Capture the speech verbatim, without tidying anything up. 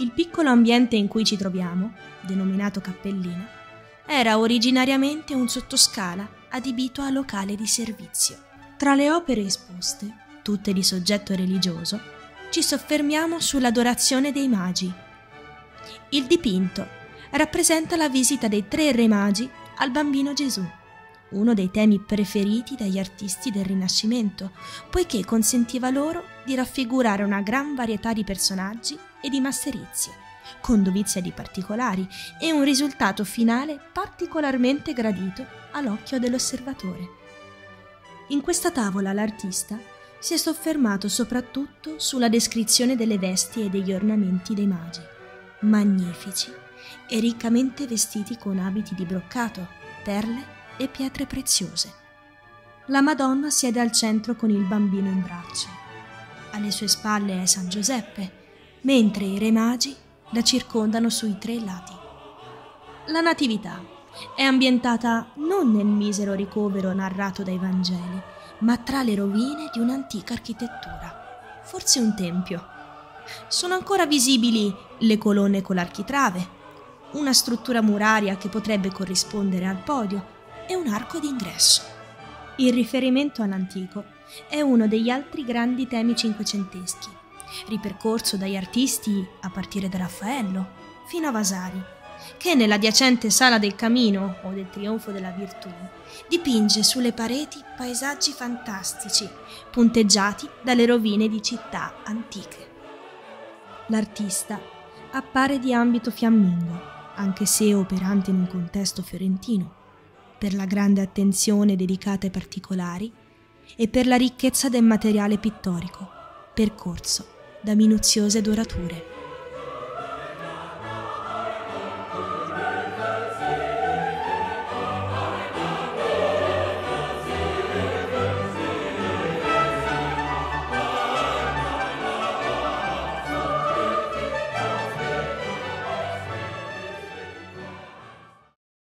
il piccolo ambiente in cui ci troviamo, denominato Cappellina, era originariamente un sottoscala adibito a locale di servizio. Tra le opere esposte, tutte di soggetto religioso, ci soffermiamo sull'adorazione dei magi. Il dipinto rappresenta la visita dei tre re magi al bambino Gesù, uno dei temi preferiti dagli artisti del Rinascimento, poiché consentiva loro di raffigurare una gran varietà di personaggi e di masserizie, con dovizia di particolari e un risultato finale particolarmente gradito all'occhio dell'osservatore. In questa tavola l'artista si è soffermato soprattutto sulla descrizione delle vesti e degli ornamenti dei magi, magnifici e riccamente vestiti con abiti di broccato, perle e pietre preziose. La Madonna siede al centro con il bambino in braccio. Alle sue spalle è San Giuseppe, mentre i re magi la circondano sui tre lati. La Natività è ambientata non nel misero ricovero narrato dai Vangeli, ma tra le rovine di un'antica architettura, forse un tempio. Sono ancora visibili le colonne con l'architrave, una struttura muraria che potrebbe corrispondere al podio e un arco d'ingresso. Il riferimento all'antico è uno degli altri grandi temi cinquecenteschi, ripercorso dagli artisti a partire da Raffaello fino a Vasari, che nell'adiacente Sala del Camino o del Trionfo della Virtù dipinge sulle pareti paesaggi fantastici, punteggiati dalle rovine di città antiche. L'artista appare di ambito fiammingo, anche se operante in un contesto fiorentino, per la grande attenzione dedicata ai particolari e per la ricchezza del materiale pittorico, percorso da minuziose dorature.